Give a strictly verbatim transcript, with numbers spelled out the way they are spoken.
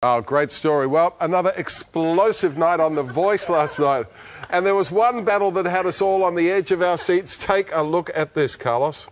Oh, great story. Well, another explosive night on The Voice last night. And there was one battle that had us all on the edge of our seats. Take a look at this, Carlos.